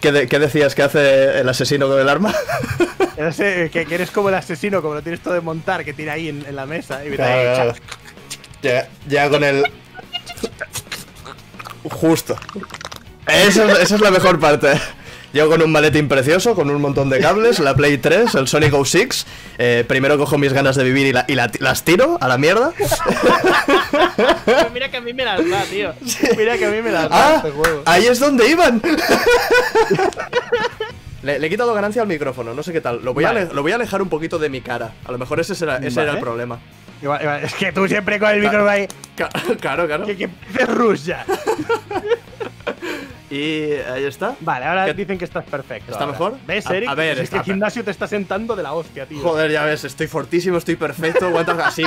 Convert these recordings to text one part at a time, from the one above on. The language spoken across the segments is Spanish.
¿Qué decías que hace el asesino con el arma? No sé, que eres como el asesino, como lo tienes todo de montar, que tira ahí en la mesa. Y mira, claro. Llega con el... Justo. Esa es la mejor parte. Llego con un maletín precioso, con un montón de cables, la Play 3, el Sonic 06. Primero cojo mis ganas de vivir y las tiro a la mierda. Mira que a mí me las da, tío. Mira que a mí me las da este juego. Ahí es donde iban. Le he quitado ganancia al micrófono, no sé qué tal. Lo voy a alejar un poquito de mi cara. A lo mejor ese era el problema. Es que tú siempre con el micrófono ahí. Claro. Que rusa. Y ahí está. Vale, ahora dicen que estás perfecto. ¿Está mejor? ¿Ves, Eric? A ver, es que gimnasio te está sentando de la hostia, tío. Joder, ya ves, estoy fortísimo, estoy perfecto. Así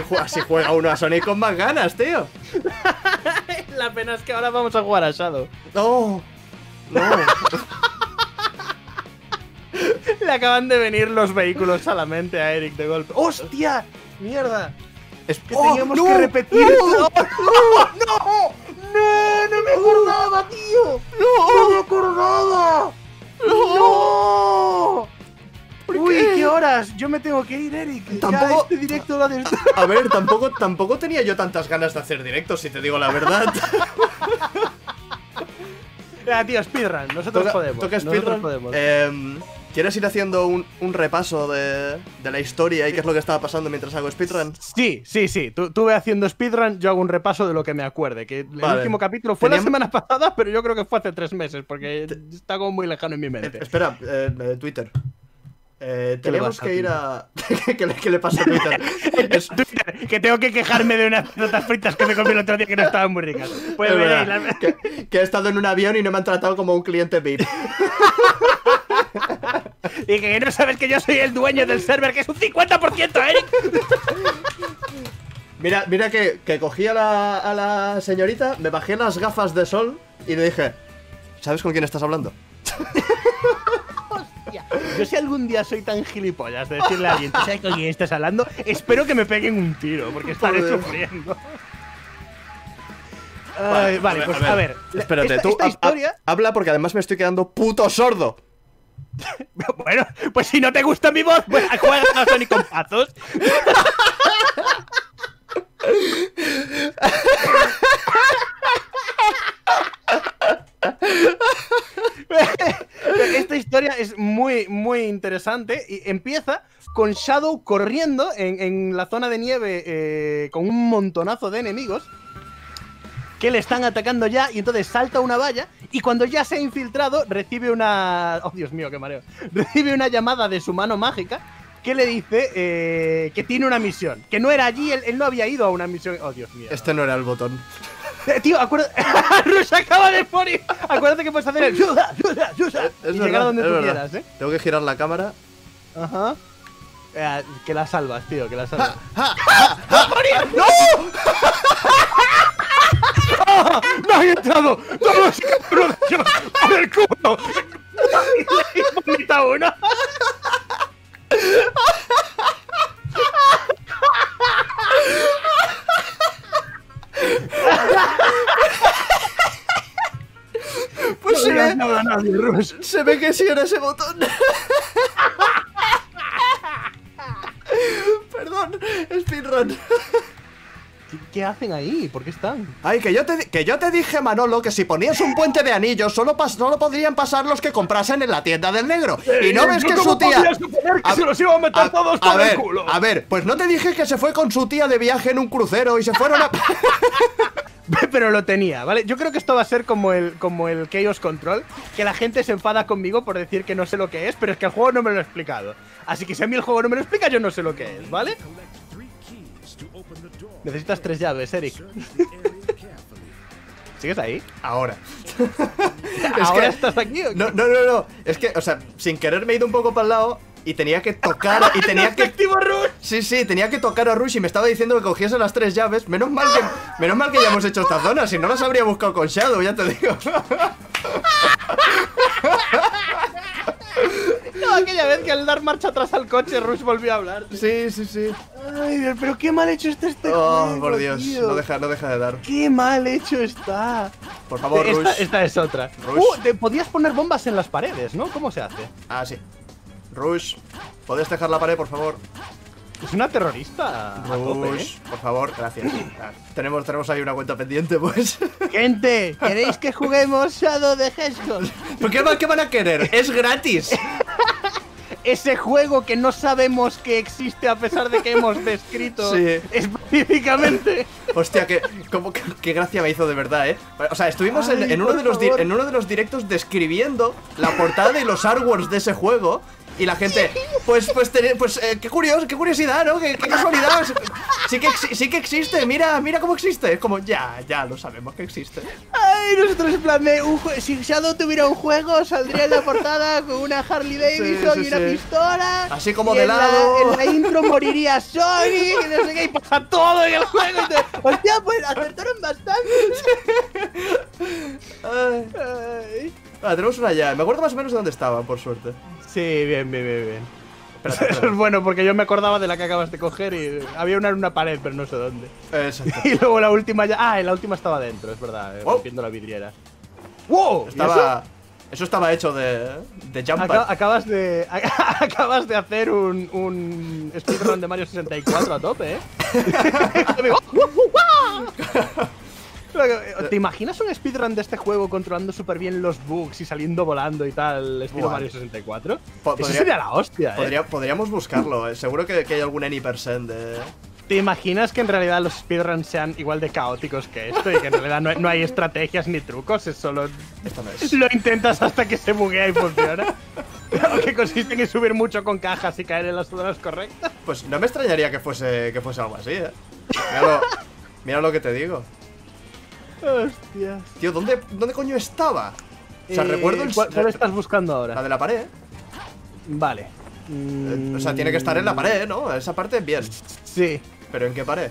juega uno a Sonic con más ganas, tío. La pena es que ahora vamos a jugar a Shadow. No. Le acaban de venir los vehículos a la mente a Eric de golpe. ¡Hostia! ¡Mierda! Es que teníamos que repetir. ¡No me acordaba, tío! ¡No me acordaba! ¡No! Uy, qué horas. Yo me tengo que ir, Eric. Tampoco este directo lo haces. A ver, tampoco tenía yo tantas ganas de hacer directos, si te digo la verdad. Tío, speedrun. Nosotros podemos. ¿Quieres ir haciendo un repaso de la historia y qué es lo que estaba pasando mientras hago speedrun? Sí. Tú ve haciendo speedrun, yo hago un repaso de lo que me acuerde. El último capítulo fue la semana pasada, pero yo creo que fue hace 3 meses, porque está como muy lejano en mi mente. Espera, Twitter. Tenemos que ir a... ¿Qué le pasa a Twitter? Twitter, que tengo que quejarme de unas patatas fritas que me comí el otro día que no estaban muy ricas. Pues veréis, que he estado en un avión y no me han tratado como un cliente VIP. Y que no sabes que yo soy el dueño del server, que es un 50%, Eric. Mira que cogí a la señorita, me bajé las gafas de sol y le dije, ¿sabes con quién estás hablando? Hostia, yo si algún día soy tan gilipollas de decirle a alguien, ¿sabes con quién estás hablando? Espero que me peguen un tiro, porque estaré sufriendo. Vale, pues a ver. Espérate, habla porque además me estoy quedando puto sordo. Bueno, pues si no te gusta mi voz, pues juega a Sonic con pazos. Esta historia es muy, muy interesante y empieza con Shadow corriendo en la zona de nieve con un montonazo de enemigos que le están atacando ya, y entonces salta una valla, y cuando ya se ha infiltrado, recibe una... ¡Oh, Dios mío, qué mareo! Recibe una llamada de su mano mágica que le dice que tiene una misión. Que no era allí, él no había ido a una misión... ¡Oh, Dios mío! Este no era el botón. Tío, acuérdate... ¡Rush acaba de morir! Acuérdate que puedes hacer el... y llegar a donde tú quieras, ¿eh? Tengo que girar la cámara. Ajá. Que la salvas, tío, que la salvas. ¡No! ¡No han entrado! ¡Todos los por el culo! ¡Le he vomitado una! Pues se ve que sí era ese botón. Perdón, speedrun. ¿Qué hacen ahí? ¿Por qué están? Ay, que yo te dije, Manolo, que si ponías un puente de anillos solo podrían pasar los que comprasen en la tienda del negro. Y no ves que su tía... se los iba a meter todos por el culo. A ver, pues no te dije que se fue con su tía de viaje en un crucero y se fueron a... Pero lo tenía, ¿vale? Yo creo que esto va a ser como el Chaos Control, que la gente se enfada conmigo por decir que no sé lo que es, pero es que el juego no me lo ha explicado. Así que si a mí el juego no me lo explica, yo no sé lo que es, ¿vale? Necesitas 3 llaves, Eric. ¿Sigues ahí? Ahora. ¿Ahora estás aquí o qué? No. Es que, o sea, sin querer me he ido un poco para el lado y tenía que tocar... y tenía que... Sí, tenía que tocar a Rush y me estaba diciendo que cogiese las 3 llaves. Menos mal que ya hemos hecho esta zona, si no las habría buscado con Shadow, ya te digo. No, aquella vez que al dar marcha atrás al coche Rush volvió a hablar. Sí. Ay, pero qué mal hecho está este juego, por Dios, tío. No deja de dar. Qué mal hecho está. Por favor, Rush. Esta es otra. Te podías poner bombas en las paredes, ¿no? ¿Cómo se hace? Ah, sí. Rush, ¿podés dejar la pared, por favor? Es una terrorista. Rush, por favor, gracias. Tenemos ahí una cuenta pendiente, pues. Gente, ¿queréis que juguemos Shadow the Hedgehog? ¿Por qué van a querer? ¡Es gratis! Ese juego que no sabemos que existe a pesar de que hemos descrito específicamente. Hostia, qué gracia me hizo de verdad, ¿eh? O sea, estuvimos en uno de los directos describiendo la portada y los artworks de ese juego. Y la gente, pues qué curiosidad, ¿no? Qué casualidad. Sí que existe, mira cómo existe. Es como, ya lo sabemos que existe. Ay, nosotros en plan de, si Shadow tuviera un juego, saldría en la portada con una Harley Davidson y una pistola. Así como de lado. En la intro moriría Sonic y no sé qué, y pasa todo en el juego. Y hostia, pues acertaron bastante. Ay. Ah, tenemos una ya. Me acuerdo más o menos de dónde estaban, por suerte. Sí, bien. Eso es bueno, porque yo me acordaba de la que acabas de coger y había una en una pared, pero no sé dónde. Exacto. Y luego la última ya... Ah, la última estaba dentro, es verdad, rompiendo la vidriera. ¡Wow! Estaba... Eso estaba hecho de jump pad. Acabas de hacer un speedrun de Mario 64 a tope, ¿eh? ¿Te imaginas un speedrun de este juego controlando súper bien los bugs y saliendo volando y tal, estilo Mario 64? Eso sería la hostia, ¿eh? Podríamos buscarlo, ¿eh? Seguro que hay algún any% de... ¿Te imaginas que en realidad los speedruns sean igual de caóticos que esto y que en realidad no hay estrategias ni trucos, es solo... Lo intentas hasta que se buguea y funciona? Lo que consiste en subir mucho con cajas y caer en las zonas correctas. Pues no me extrañaría que fuese algo así, ¿eh? Mira lo que te digo. Hostias. Tío, ¿dónde coño estaba? O sea, recuerdo el... ¿Cuál estás buscando ahora? La de la pared. Vale. O sea, tiene que estar en la pared, ¿no? Esa parte, bien. Sí. ¿Pero en qué pared?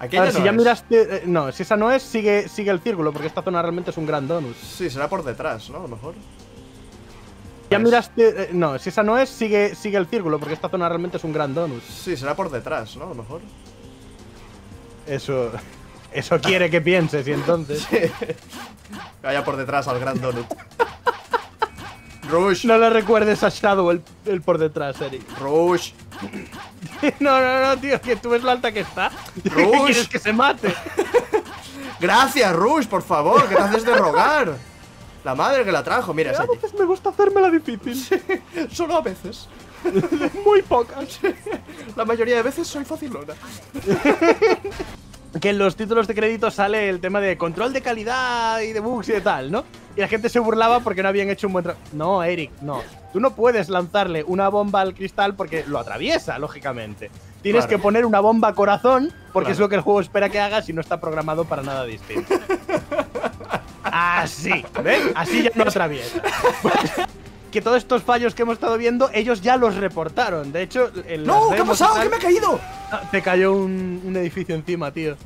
Aquí ya no si ya es. Miraste... No, si esa no es, sigue el círculo, porque esta zona realmente es un gran donut. Sí, será por detrás, ¿no? A lo mejor. Ya pues... miraste... No, si esa no es, sigue el círculo, porque esta zona realmente es un gran donut. Sí, será por detrás, ¿no? A lo mejor. Eso quiere que pienses, y entonces... Sí. Vaya por detrás al gran donut. Rush. No le recuerdes a Shadow el por detrás, Eric. Rush. No, tío, que tú ves la alta que está. Rush. ¿Quieres que se mate? Gracias, Rush, por favor, que te haces de rogar. La madre que la trajo, mira. A veces me gusta hacérmela difícil. Sí. Solo a veces. Muy pocas. La mayoría de veces soy facilona. Que en los títulos de crédito sale el tema de control de calidad y de bugs y de tal, ¿no? Y la gente se burlaba porque no habían hecho un buen trabajo. No, Eric, no. Tú no puedes lanzarle una bomba al cristal porque lo atraviesa, lógicamente. Tienes que poner una bomba a corazón porque es lo que el juego espera que hagas y no está programado para nada distinto. Así, ¿ves? Así ya no atraviesa. Que todos estos fallos que hemos estado viendo, ellos ya los reportaron. De hecho, en las demos... ¿Qué ha pasado? ¿Qué me ha caído? Te cayó un edificio encima, tío.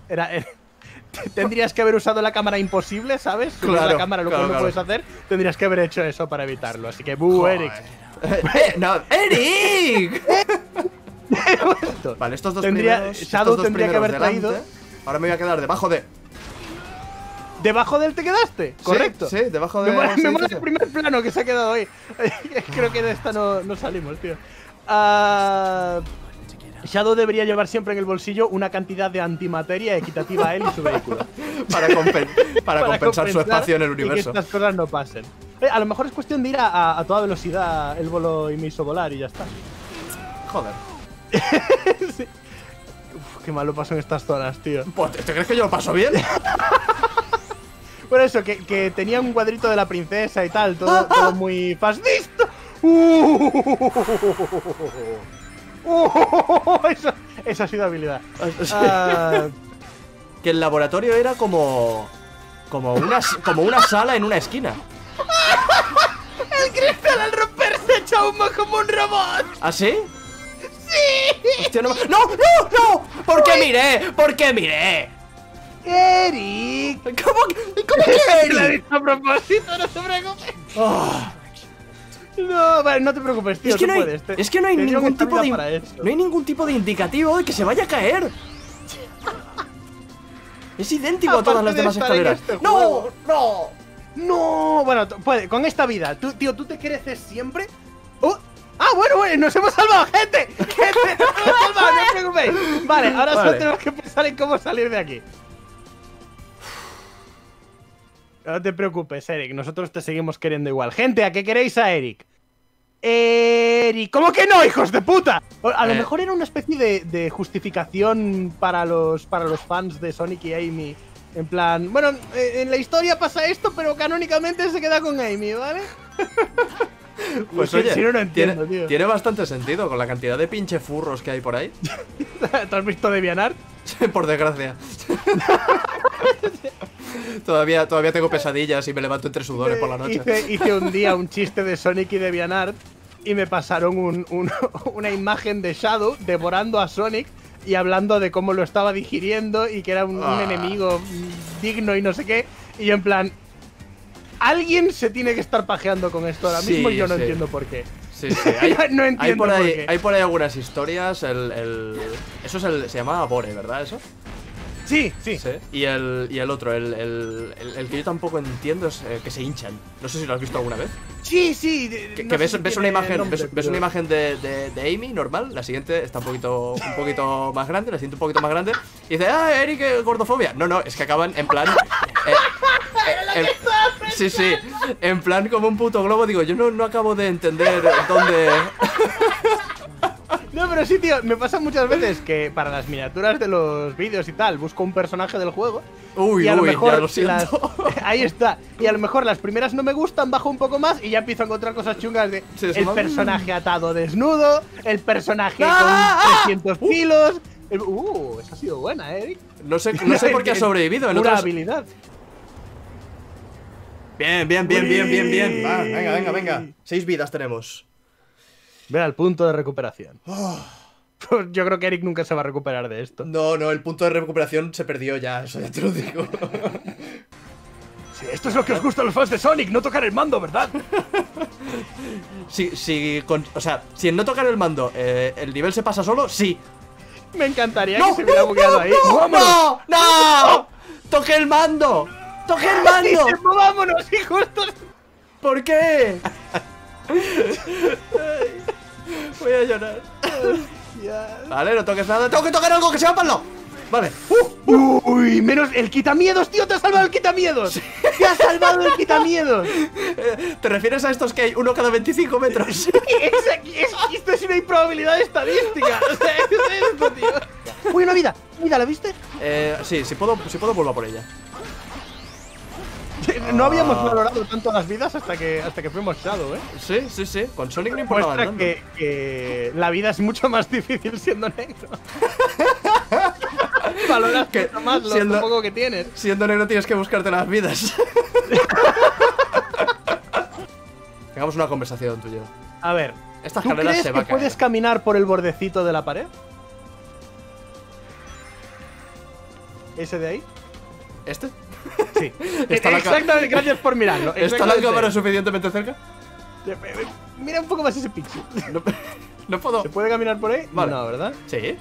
Tendrías que haber usado la cámara imposible, ¿sabes? Claro, la cámara, lo que no puedes hacer. Tendrías que haber hecho eso para evitarlo. Así que, Eric. No, ¡Eric! Vale, estos dos primeros... Shadow tendría que haber traído... Ahora me voy a quedar debajo de... ¿Debajo de él te quedaste? Correcto. Sí, debajo de él. Me mola el primer plano que se ha quedado ahí. Creo que de esta no salimos, tío. Shadow debería llevar siempre en el bolsillo una cantidad de antimateria equitativa a él y su vehículo. para compensar su espacio en el universo. Y que estas cosas no pasen. A lo mejor es cuestión de ir a toda velocidad el bolo y me hizo volar y ya está. Joder. Sí. Uf, qué mal lo paso en estas zonas, tío. ¿Te crees que yo lo paso bien? Por eso, que tenía un cuadrito de la princesa y tal, todo muy fascista. Esa ha sido habilidad. Que el laboratorio era como una sala en una esquina. El cristal al romperse echa humo como un robot. ¿Ah, sí? ¡Sí! Hostia, ¡No! ¿Por qué miré? Eric, ¿Cómo que Eric? La he dicho a propósito, no te preocupes. No, vale, no te preocupes, tío, puedes. Es que no hay ningún tipo de indicativo de que se vaya a caer. Es idéntico a todas las demás escaleras. ¡No! ¡No! ¡No! Bueno, puede, con esta vida. Tú, tío, ¿tú te creces siempre? ¡Oh! ¡Ah, bueno! ¡Nos hemos salvado, gente! ¡Gente! ¡Nos hemos salvado! ¡No os preocupéis! Vale, ahora solo tenemos que pensar en cómo salir de aquí. No te preocupes, Eric. Nosotros te seguimos queriendo igual. Gente, ¿a qué queréis a Eric? Eric, ¿cómo que no, hijos de puta? A lo mejor era una especie de justificación para los fans de Sonic y Amy. En plan, bueno, en la historia pasa esto, pero canónicamente se queda con Amy, ¿vale? Pues oye, si no, no entiendo, tío. Tiene bastante sentido con la cantidad de pinche furros que hay por ahí. ¿Te has visto DeviantArt? Por desgracia. Todavía tengo pesadillas y me levanto entre sudores por la noche. Hice un día un chiste de Sonic y DeviantArt y me pasaron una imagen de Shadow devorando a Sonic y hablando de cómo lo estaba digiriendo y que era un enemigo digno y no sé qué. Y yo en plan... Alguien se tiene que estar pajeando con esto ahora mismo y yo no entiendo por qué. Sí, sí. No entiendo por qué. Hay por ahí algunas historias. Eso es se llamaba Bore, ¿verdad? ¿Eso? Sí, sí, sí. Y el otro, el que yo tampoco entiendo es que se hinchan. No sé si lo has visto alguna vez. Sí, sí. Ves una imagen, ves una imagen de Amy normal, la siguiente está un poquito más grande, la siguiente un poquito más grande, y dice, ah, Eric, gordofobia. No, no, es que acaban en plan... sí, sí, en plan como un puto globo, digo, yo no acabo de entender dónde... No, pero sí, tío, me pasa muchas veces que para las miniaturas de los vídeos y tal, busco un personaje del juego. Uy, y a lo mejor ya lo siento. Ahí está. Y a lo mejor las primeras no me gustan, bajo un poco más y ya empiezo a encontrar cosas chungas de el personaje atado desnudo, el personaje con 300 kilos. Esa ha sido buena, Eric. No sé por qué ha sobrevivido. En otras... habilidad. Bien. Va, venga. 6 vidas tenemos. Ve al punto de recuperación. Yo creo que Eric nunca se va a recuperar de esto. No, el punto de recuperación se perdió ya, eso ya te lo digo. Sí, esto es lo que os gusta a los fans de Sonic, no tocar el mando, ¿verdad? Si en no tocar el mando el nivel se pasa solo, sí. Me encantaría que se hubiera bugueado ahí. ¡Vámonos! ¡No! ¡Toque el mando! ¡Toque el mando! Sí, ¡vámonos, hijos! ¿Por qué? Voy a llorar. Vale, no toques nada. Tengo que tocar algo que sea palo. Vale. Uy, menos el quitamiedos, tío. Te ha salvado el quitamiedos. Sí. Te ha salvado el quitamiedos. ¿Te refieres a estos que hay uno cada 25 metros? Sí, esto es una improbabilidad estadística. O sea, es esto, tío. Uy, una vida. Mira, ¿la viste? Sí, si puedo vuelvo a por ella. No habíamos valorado tanto las vidas hasta que fuimos Shadow, ¿eh? Sí. Con Sonic no importaba tanto. Que la vida es mucho más difícil siendo negro. Valoras que más lo poco que tienes. Siendo negro tienes que buscarte las vidas. Tengamos una conversación tú y yo. A ver, esta escalera se va a caer. ¿Puedes caminar por el bordecito de la pared? ¿Ese de ahí? ¿Este? Sí. Exactamente, gracias por mirarlo. ¿Está la cámara suficientemente cerca? Mira un poco más ese pinche. No puedo. ¿Se puede caminar por ahí? Vale. No, ¿verdad? Sí.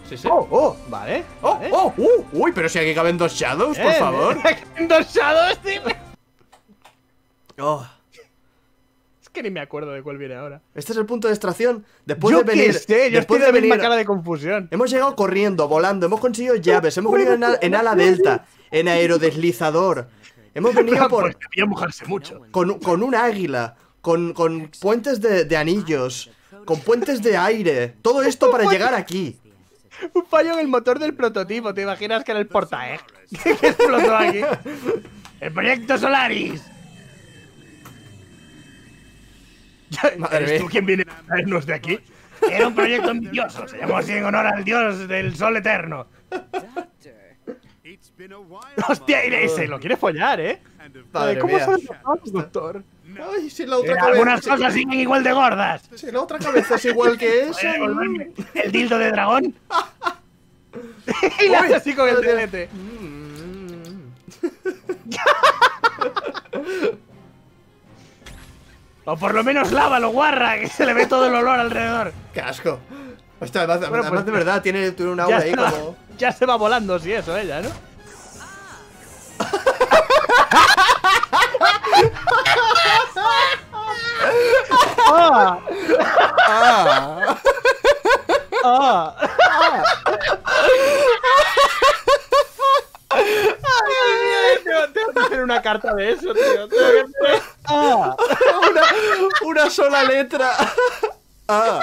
Vale. Uy, pero si aquí caben 2 Shadows, por favor. ¿Caben 2 Shadows, tío? Es que ni me acuerdo de cuál viene ahora. Este es el punto de extracción. Yo estoy de venir una cara de confusión. Hemos llegado corriendo, volando, hemos conseguido llaves, hemos venido en ala delta. En aerodeslizador. Hemos venido por... mojarse mucho. Con un águila. Con puentes de anillos. Con puentes de aire. Todo esto para llegar aquí. Un fallo en el motor del prototipo. ¿Te imaginas que era el portaeg que explotó aquí? ¡El proyecto Solaris! ¿Eres tú quien viene a traernos de aquí? Era un proyecto ambicioso. Se llamó así en honor al dios del sol eterno. Hostia, se lo quiere follar, ¿eh? Padre ¿cómo se lo doctor? Ay, si la otra cabeza... Algunas cosas siguen igual de gordas. Si la otra cabeza es igual que esa... ¿El dildo de dragón? Y la hace así con el telete. O por lo menos lávalo, guarra, que se le ve todo el olor alrededor. ¡Qué asco! Hostia, además de verdad, tiene un aura ahí como... Ya se va volando, si eso, ella, ¿no? ¡Ah! ¡Ah! ¡Ah! Tengo que hacer una carta de eso, tío. ¡Ah! Una sola letra. ¡Ah!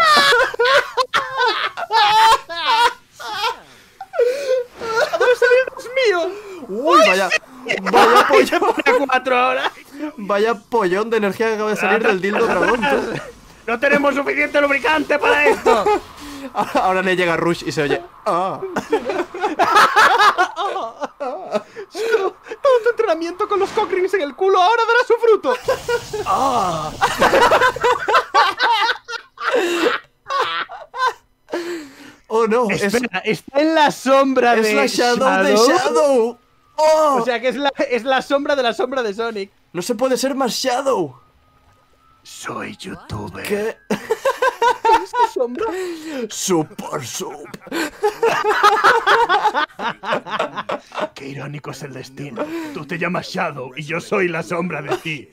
¡Dios mío! ¡Uy, vaya! ¡Vaya pollón! ¡Para 4 horas! ¡Vaya pollón de energía que acaba de salir del dildo dragón! ¿Tú? ¡No tenemos suficiente lubricante para esto! Ahora le llega Rush y se oye... ¡Ah! Todo tu entrenamiento con los cockrings en el culo ahora dará su fruto. ¡Ah! Oh, no. Espera, está en la sombra de Shadow. Es la Shadow de Shadow. Oh. O sea que es la sombra de la sombra de Sonic. No se puede ser más Shadow. Soy youtuber. ¿Qué? ¿Qué es tu sombra? Super Sub. Qué irónico es el destino. Tú te llamas Shadow y yo soy la sombra de ti.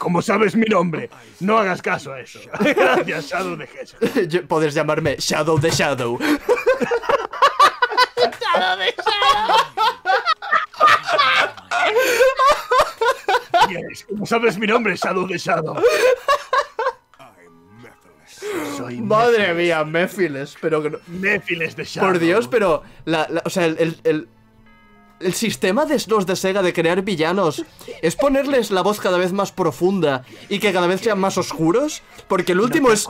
Como sabes mi nombre, no hagas caso a eso. Gracias, Shadow de Jesús. Puedes llamarme Shadow de Shadow. Shadow de Shadow. Yes, como sabes mi nombre, Shadow de Shadow. Soy Madre Méphiles. Mía, Méphiles, pero no... Méphiles de Shadow. Por Dios, pero o sea, el sistema de los de Sega de crear villanos es ponerles la voz cada vez más profunda y que cada vez sean más oscuros, porque el último es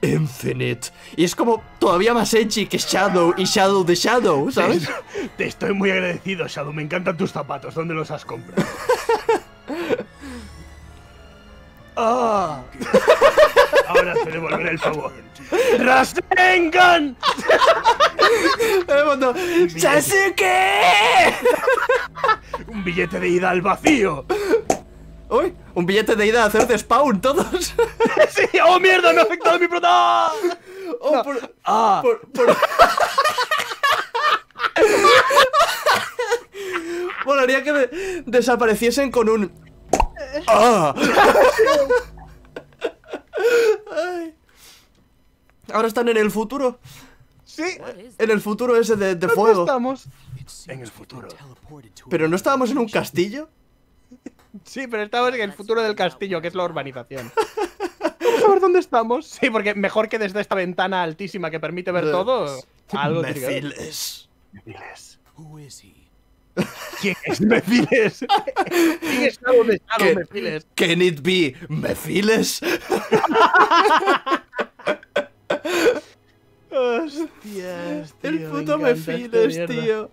Infinite y es como todavía más edgy que Shadow y Shadow de Shadow, ¿sabes? Te estoy muy agradecido, Shadow, me encantan tus zapatos, ¿dónde los has comprado? Oh. Ahora se devolveré el favor. ¡Rasengan! ¡Sasuke! Un billete de ida al vacío. Uy, un billete de ida a hacer de spawn todos. Sí, oh mierda, me ha afectado mi prota. Oh, no. Molaría que desapareciesen con un ¡ah! Ahora están en el futuro. Sí, en el futuro ese de fuego. Estamos en el futuro. Pero no estábamos en un castillo. Sí, pero estábamos en el futuro del castillo, que es la urbanización. Vamos a ver dónde estamos. Sí, porque mejor que desde esta ventana altísima que permite ver todo. Algo Méphiles. Méphiles. ¿Quién es Méphiles? ¿Quién es Méphiles? Can it be Méphiles? Hostias, tío, el puto Méphiles, tío.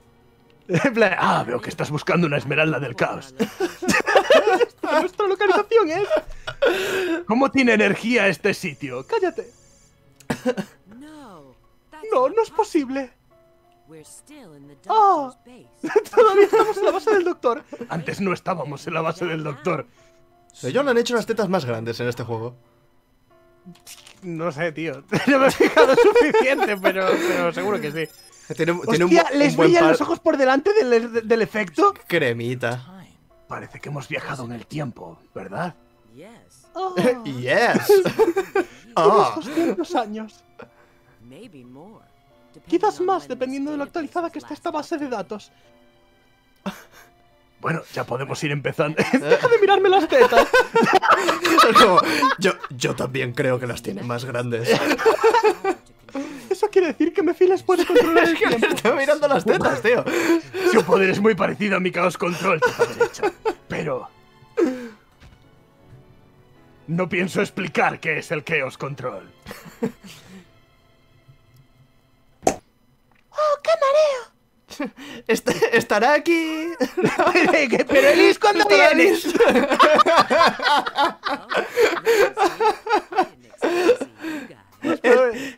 Ah, veo que estás buscando una esmeralda del caos. Nuestra localización es... ¿Cómo tiene energía este sitio? Cállate. No, no es posible. ¡Ah! Todavía estamos en la base del doctor. Antes no estábamos en la base del doctor. Se yo le han hecho las tetas más grandes en este juego. No sé, tío. No me he fijado suficiente, pero seguro que sí. Hostia, ¿les brillan los ojos por delante del efecto? Cremita. Parece que hemos viajado en el tiempo, ¿verdad? Oh. Yes. Oh. 200 años. Quizás más, dependiendo de lo actualizada que esté esta base de datos. Bueno, ya podemos ir empezando. Deja de mirarme las tetas. No, yo también creo que las tienen más grandes. Eso quiere decir que Méphiles puede controlar el tiempo. Estoy mirando las tetas, tío. Su poder es muy parecido a mi Chaos Control, pero... no pienso explicar qué es el Chaos Control. ¡Oh, qué mareo! Estará aquí. Pero Elis, ¿cuándo vienes?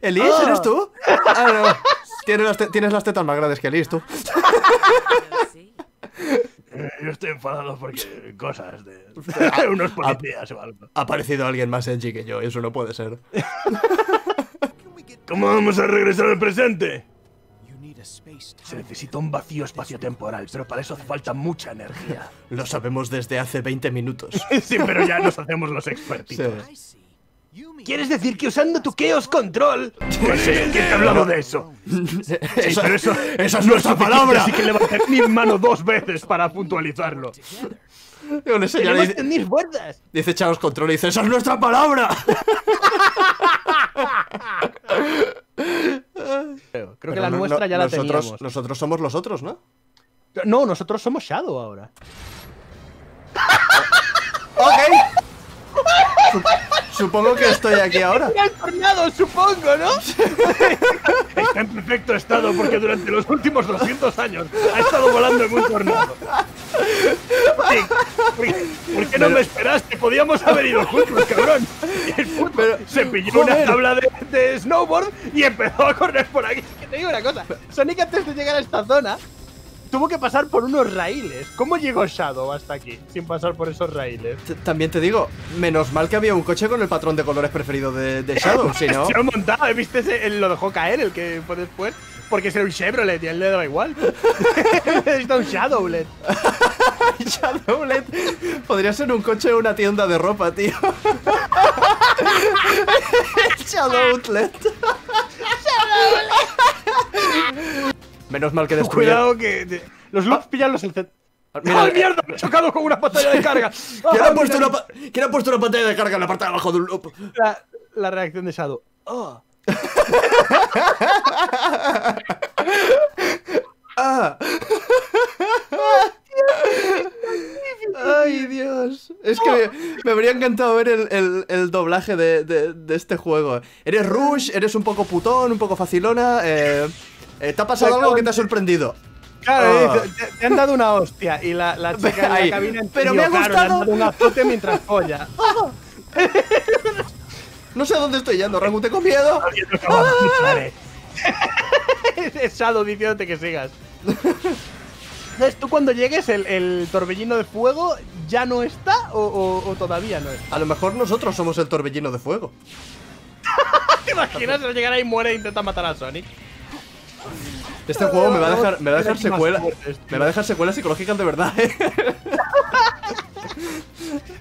¿Elis, eres tú? Ah, no. Tienes las tetas más grandes que Elis, tú. Yo estoy enfadado porque cosas de unos policías o algo. Ha aparecido alguien más edgy que yo, eso no puede ser. ¿Cómo vamos a regresar al presente? Se necesita un vacío espaciotemporal, pero para eso hace falta mucha energía. Lo sabemos desde hace 20 minutos. Sí, pero ya nos hacemos los expertitos. Sí. ¿Quieres decir que usando tu Chaos Control? Pues sí, ¿quién te ha hablado de eso? Sí, pero esa es nuestra palabra. Así que le va a hacer mi mano dos veces para puntualizarlo. Tenemos que unir fuerzas. Dice Chaos Control y dice, ¡esa es nuestra palabra! Creo que la nuestra ya la teníamos. Nosotros somos los otros, ¿no? No, nosotros somos Shadow ahora. Ok. Supongo que estoy aquí ahora. ¡Me han tornado, supongo, ¿no? Está en perfecto estado porque durante los últimos 200 años ha estado volando en un tornado. Sí. ¿Por qué no me esperaste? Podíamos haber ido juntos, cabrón. El puto se pilló una tabla de snowboard y empezó a correr por aquí. Que te digo una cosa. Sonic, antes de llegar a esta zona, tuvo que pasar por unos raíles. ¿Cómo llegó Shadow hasta aquí sin pasar por esos raíles? También te digo, menos mal que había un coche con el patrón de colores preferido de Shadow, si no... Se lo he montado, ¿viste? Lo dejó caer, el que fue después, porque era un Chevrolet y a él le daba igual. Necesita un Shadowlet. Shadowlet. Podría ser un coche de una tienda de ropa, tío. Shadowlet. Shadowlet. Menos mal que destruye. Cuidado que... Los loops pillan los... ¡Ah, mierda! ¡Me he chocado con una pantalla de carga! ¿Quién ha puesto una pantalla de carga en la parte de abajo de un loop? La reacción de Shadow. ¡Oh! ¡Ah! ¡Ay, Dios! Es que me habría encantado ver el doblaje de este juego. Eres Rush, eres un poco putón, un poco facilona... ¿Te ha pasado algo que te ha sorprendido? Claro, te han dado una hostia y la chica ahí, en la cabina... Pero me ha gustado... Le han dado un azote mientras folla. No sé a dónde estoy yendo, Rangu, tengo miedo. Es Shadow diciéndote que sigas. Entonces, tú cuando llegues, el torbellino de fuego ya no está o todavía no está. A lo mejor nosotros somos el torbellino de fuego. ¿Te imaginas al llegar ahí muere e intenta matar a Sonic? Este juego me va a dejar secuelas. Me va a dejar secuelas psicológicas de verdad, ¿eh?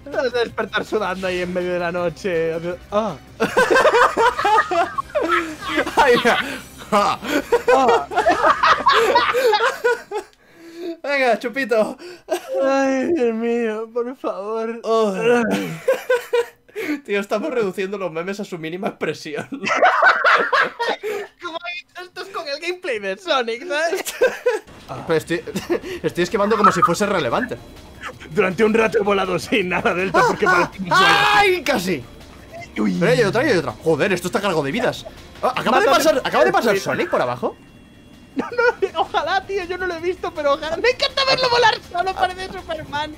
Te vas a despertar sudando ahí en medio de la noche. ¡Ah! ¡Ay, mira! ¡Ah! ¡Ah! Venga, chupito. Ay, Dios mío, por favor. Oh. Tío, estamos reduciendo los memes a su mínima expresión. ¿Cómo he hecho esto con el gameplay de Sonic, ¿sabes? Estoy esquivando como si fuese relevante. Durante un rato he volado sin nada delta porque parece un suelo. ¡Ay, casi! Uy. Pero hay otra. Joder, esto está cargado de vidas. ¿Acaba de pasar Sonic por abajo? No, ojalá, tío, yo no lo he visto, pero ojalá. Me encanta verlo volar solo, parece Superman.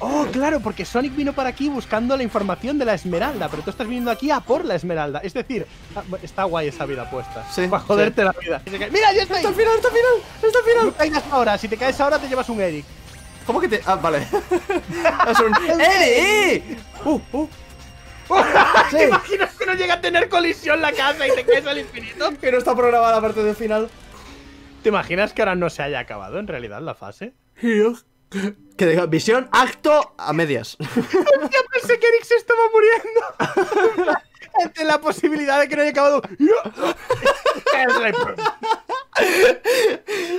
Oh, claro, porque Sonic vino para aquí buscando la información de la esmeralda, pero tú estás viniendo aquí a por la esmeralda. Es decir, está guay esa vida puesta. Sí, para joderte la vida. ¡Mira, ya estoy! ¡Está al final! No caigas ahora, si te caes ahora te llevas un Eric. ¿Cómo que te...? Ah, vale. Es un... ¡Eric! ¿Te imaginas que no llega a tener colisión la casa y te caes al infinito? Que no está programada la parte del final. ¿Te imaginas que ahora no se haya acabado en realidad la fase? Dios. Que diga, visión, acto, a medias. Yo pensé que Eric se estaba muriendo. Ante la posibilidad de que no haya acabado.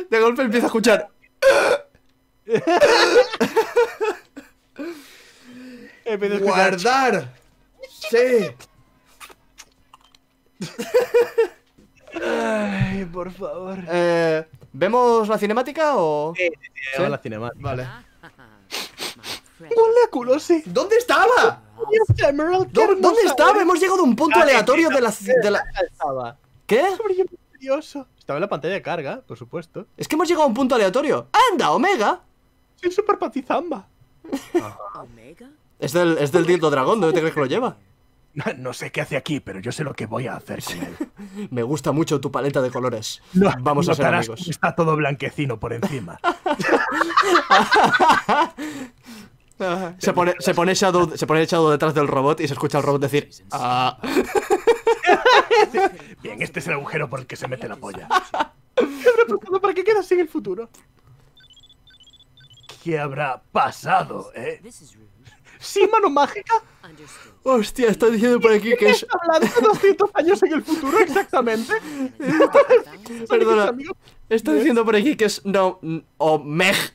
De golpe empieza a escuchar. Guardar. Sí. Ay, por favor. ¿Vemos la cinemática o...? Sí, la cinemática. Vale. ¡Moleculosis! ¿Dónde estaba? ¿Dónde estaba? Hemos llegado a un punto aleatorio de la... ¿Qué? Estaba en la pantalla de carga, por supuesto. Es que hemos llegado a un punto aleatorio. ¡Anda, Omega! Sí, super patizamba. ¿Omega? Es del dildo dragón, ¿dónde te crees que lo lleva? No sé qué hace aquí, pero yo sé lo que voy a hacer con él. Me gusta mucho tu paleta de colores. No, vamos a ser amigos. Está todo blanquecino por encima. Se pone Shadow detrás del robot y se escucha al robot decir... Ah. Bien, este es el agujero por el que se mete la polla. ¿Qué habrá pasado para que quede así en el futuro? ¿Qué habrá pasado, eh? ¿Sí, mano mágica? Hostia, está diciendo por aquí que es... hablando 200 años en el futuro, exactamente. Perdona. Está diciendo por aquí que es... No... O... Meja.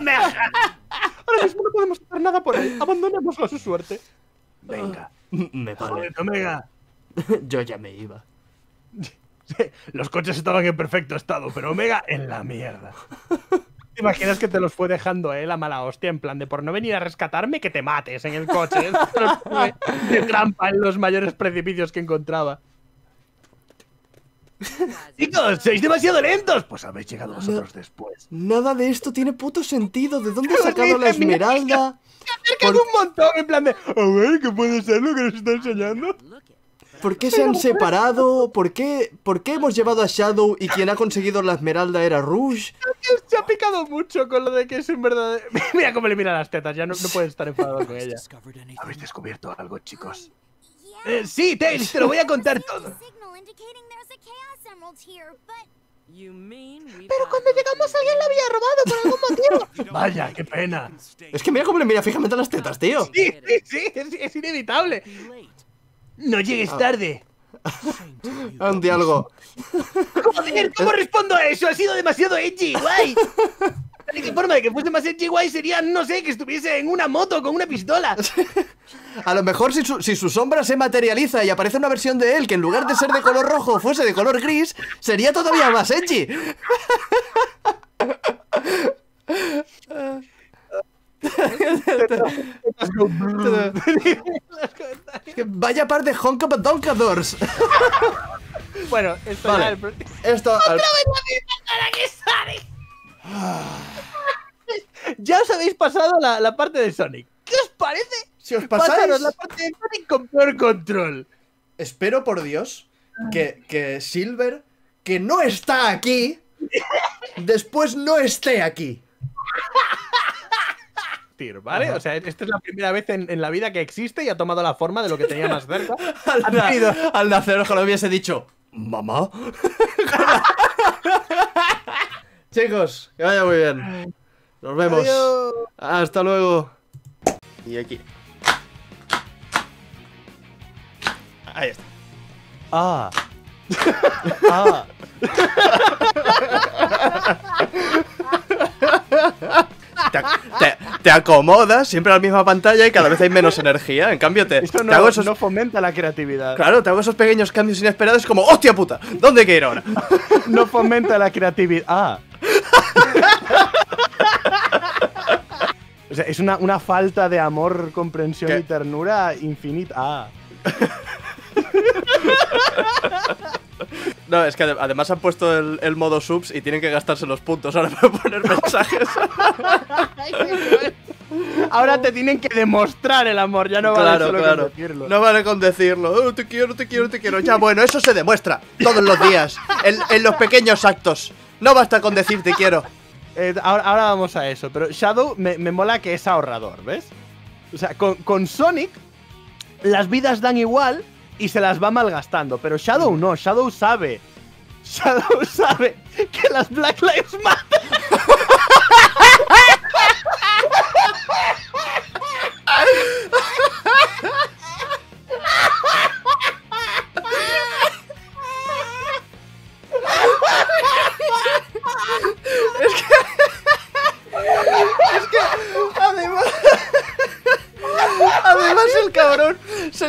Meja. Ahora mismo no podemos hacer nada por él. Abandonémoslo a su suerte. Venga. Me vale. Omega. Yo ya me iba. Los coches estaban en perfecto estado, pero Omega en la mierda. ¿Te imaginas que te los fue dejando la mala hostia? En plan de, por no venir a rescatarme, que te mates en el coche. De trampa en los mayores precipicios que encontraba. Chicos, sois demasiado lentos. Pues habéis llegado vosotros después. Nada de esto tiene puto sentido. ¿De dónde ha sacado la esmeralda? Se acercan un montón en plan de, a ver, ¿qué puede ser lo que nos está enseñando? ¿Por qué se han separado? ¿Por qué hemos llevado a Shadow y quien ha conseguido la esmeralda era Rouge? Se ha picado mucho con lo de que es en verdad... Mira cómo le mira las tetas, ya no puede estar enfadado con ella. ¿Habéis descubierto algo, chicos? Sí, Tails, te lo voy a contar todo. Pero cuando llegamos alguien la había robado por algún motivo. Vaya, qué pena. Es que mira cómo le mira fijamente a las tetas, tío. Sí, sí, sí, es inevitable. ¡No llegues tarde! Un diálogo. Joder, ¿cómo respondo a eso? Ha sido demasiado edgy, guay. La única forma de que fuese más edgy, guay sería, no sé, que estuviese en una moto con una pistola. A lo mejor si su sombra se materializa y aparece una versión de él que en lugar de ser de color rojo fuese de color gris, sería todavía más edgy. Vaya par de honkapadonkadors. Bueno, esto vale. Ya os habéis pasado la parte de Sonic. ¿Qué os parece? Si os pasaros la parte de Sonic con peor control. Espero por Dios que Silver, que no está aquí, después no esté aquí. ¿Vale? Ajá. O sea, esta es la primera vez en la vida que existe y ha tomado la forma de lo que tenía más cerca. Al nacer, ojalá hubiese dicho mamá. Chicos, que vaya muy bien. Nos vemos. Adiós. Hasta luego. Y aquí. Ahí está. Ah. Ah. Te acomodas siempre a la misma pantalla y cada vez hay menos energía. En cambio, te hago esos... no fomenta la creatividad. Claro, te hago esos pequeños cambios inesperados como ¡hostia puta! ¿Dónde hay que ir ahora? No fomenta la creatividad. Ah. O sea, es una falta de amor, comprensión y ternura infinita. Ah. No, es que además han puesto el modo subs y tienen que gastarse los puntos ahora para poner mensajes. Ahora te tienen que demostrar el amor, ya no vale solo con decirlo. No vale con decirlo, oh, te quiero, te quiero, te quiero. Ya bueno, eso se demuestra todos los días, en los pequeños actos. No basta con decir te quiero. Ahora vamos a eso, pero Shadow me mola que es ahorrador, ¿ves? O sea, con Sonic las vidas dan igual y se las va malgastando, pero Shadow no, Shadow sabe. Shadow sabe que las Black Lives Matter. Además el cabrón se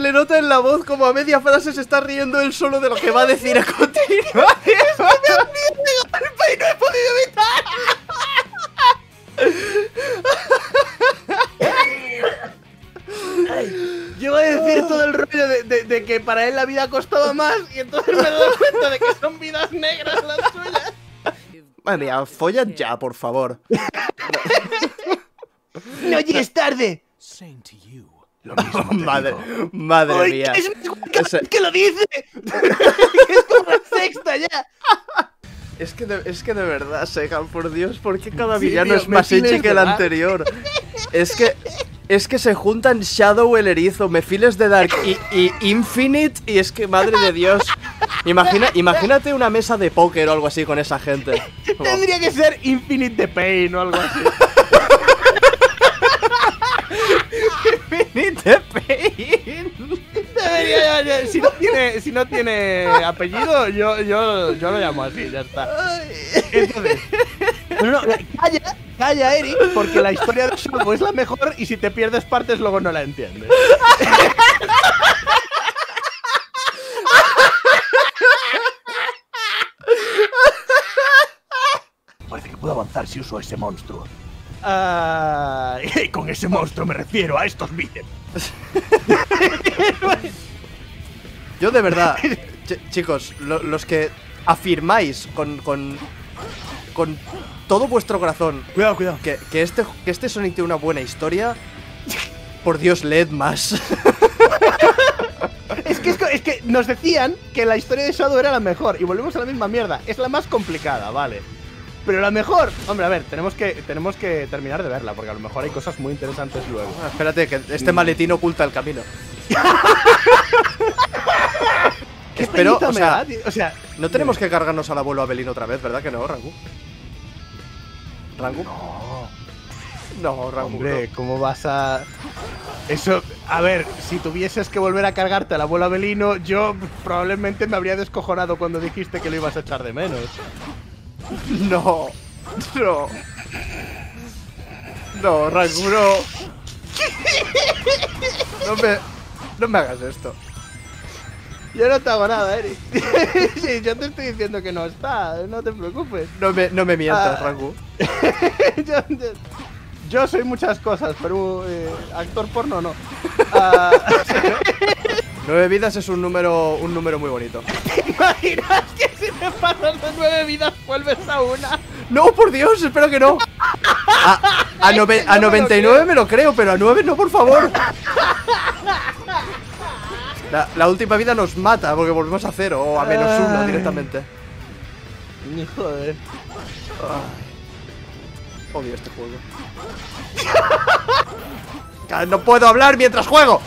le nota en la voz como a media frase se está riendo él solo de lo que va a decir a continuación. Y no he podido evitar. Yo voy a decir todo el rollo de que para él la vida costaba más y entonces me doy cuenta de que son vidas negras las suyas. Madre mía, follad ya, por favor. No llegues tarde. Lo mismo madre mía. Es que lo dice. Es como la sexta ya. Es que de verdad, Segan, por Dios, ¿por qué cada villano es más hecho que el anterior? Es que se juntan Shadow el Erizo, Mefiles de Dark y Infinite, y es que madre de Dios. Imagínate una mesa de póker o algo así con esa gente. Tendría que ser Infinite the Pain o algo así. Peter Payne. Debería, si no tiene apellido, yo lo llamo así, ya está. Entonces, calla, Eric, porque la historia de Slobo es la mejor y si te pierdes partes luego no la entiendes. Parece que puedo avanzar si uso a ese monstruo. Con ese monstruo me refiero a estos bíceps. Yo de verdad, chicos, los que afirmáis con todo vuestro corazón, cuidado, que este Sonic tiene una buena historia, por Dios, leed más. Es que nos decían que la historia de Shadow era la mejor y volvemos a la misma mierda. Es la más complicada, vale. Pero la mejor... Hombre, a ver, tenemos que terminar de verla, porque a lo mejor hay cosas muy interesantes luego. Ah, espérate, que este maletín oculta el camino. Espero, o sea, no tenemos que cargarnos al abuelo Abelín otra vez, ¿verdad que no, Rangu? ¿Rangu? No, Rangu. Hombre, no. ¿Cómo vas a...? Eso, a ver, si tuvieses que volver a cargarte al abuelo Abelino, yo probablemente me habría descojonado cuando dijiste que lo ibas a echar de menos. No, Rangu, no. No me hagas esto. Yo no te hago nada, Eric. Sí, yo te estoy diciendo que no está, no te preocupes. No me mientas, Rangu. Yo soy muchas cosas, pero actor porno no. 9 vidas es un número muy bonito. ¿Te imaginas que si te pasas de 9 vidas vuelves a una? No, por Dios, espero que no. A 99 me lo creo, pero a 9 no, por favor. La última vida nos mata porque volvemos a 0 o a -1 directamente. Joder. Odio este juego. No puedo hablar mientras juego.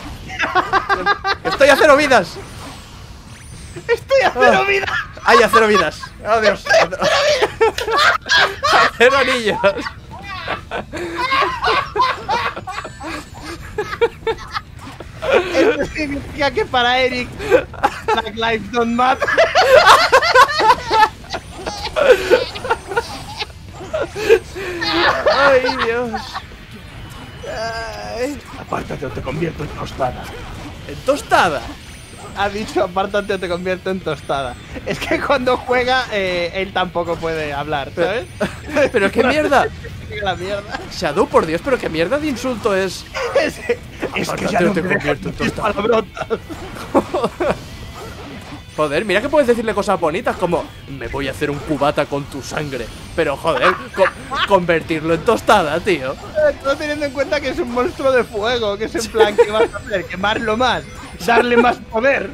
Estoy a 0 vidas. Estoy a 0 vidas. Ay, a 0 vidas. Oh, Dios. A 0 anillos. Esto significa que para Eric Black Lives Don't Matter. Ay, Dios. Apártate o te convierto en tostada. ¿En tostada? Ha dicho apártate o te convierto en tostada. Es que cuando juega él tampoco puede hablar, ¿sabes? Pero qué mierda. La mierda. Shadow, por Dios, pero qué mierda de insulto es. Es que ya no te convierto en tostada. Joder, mira que puedes decirle cosas bonitas como me voy a hacer un cubata con tu sangre. Pero joder, convertirlo en tostada, tío. Todo teniendo en cuenta que es un monstruo de fuego, que es en plan, ¿qué vas a hacer? Quemarlo más, darle más poder.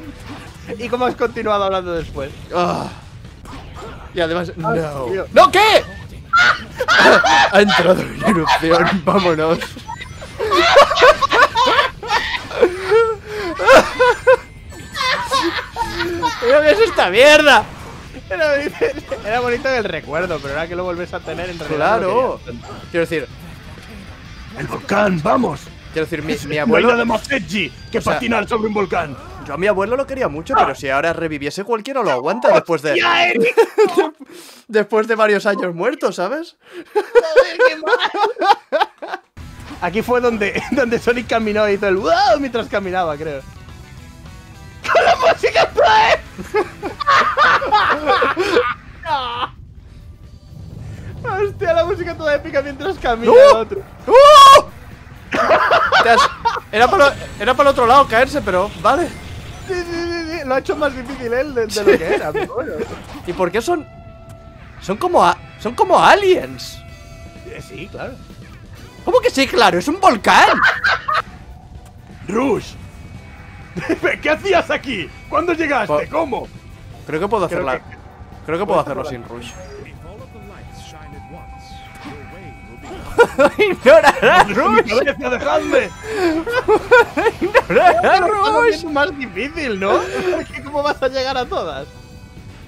¿Y cómo has continuado hablando después? Oh. Y además, no. Tío. ¿No qué? Ha entrado en erupción, vámonos. Mira que es esta mierda. Era bonito en el recuerdo, pero ahora que lo volvés a tener en realidad. Claro. Quiero decir, el volcán, vamos. Quiero decir, mi abuelo de Moseji, que patinar sobre un volcán. Yo a mi abuelo lo quería mucho, pero si ahora reviviese cualquiera lo aguanta después de después de varios años muertos, ¿sabes? Aquí fue donde Sonic caminó y hizo el wow mientras caminaba, creo. ¡Con la música play! ¡No! ¡Hostia, la música toda épica mientras camina el otro! ¡Oh! Era para el otro lado caerse, pero vale. Sí. Lo ha hecho más difícil él de lo que era, pero bueno. ¿Y por qué son...? Son como aliens. Sí, claro. ¿Cómo que sí, claro? ¡Es un volcán! ¡Rush! ¿Qué hacías aquí? ¿Cuándo llegaste? ¿Cómo? Creo que puedo hacerla. Creo que puedo hacerlo sin Rush. ¡Ignorará Rush! ¡Dejadme! ¡Ignorará Rush! Es más difícil, ¿no? ¿Cómo vas a llegar a todas?